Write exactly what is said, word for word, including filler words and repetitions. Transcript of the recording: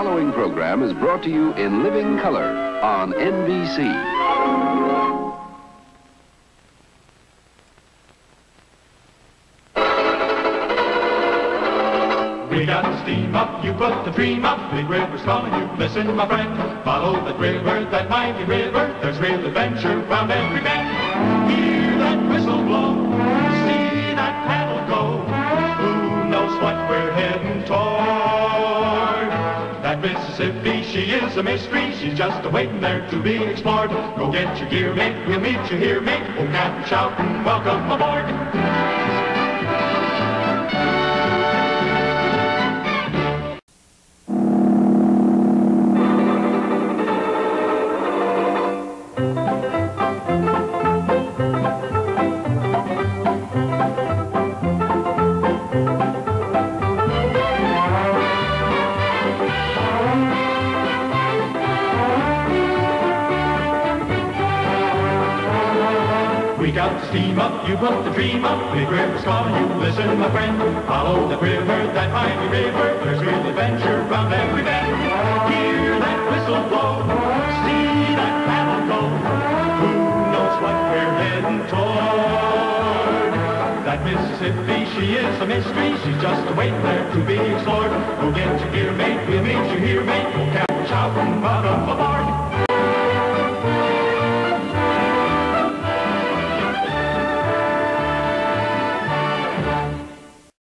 following program is brought to you in living color on N B C. We got to steam up, you put the dream up, big river's calling you, listen my friend. Follow that river, that mighty river, there's real adventure round every bend. Hear that whistle blow, see that paddle go, who knows what we're heading toward. That Mississippi, she is a mystery, she's just a-waiting there to be explored. Go get your gear, mate, we'll meet you here, mate, oh captain shouting, welcome aboard. Steam up, you put the dream up, big river's calling you, listen my friend. Follow that river, that mighty river, there's real adventure round every bend. Hear that whistle blow, see that paddle go, who knows what we're heading toward. That Mississippi, she is a mystery, she's just a waiting there to be explored. Go get your gear, mate, we'll meet you here, mate, we'll catch up and by.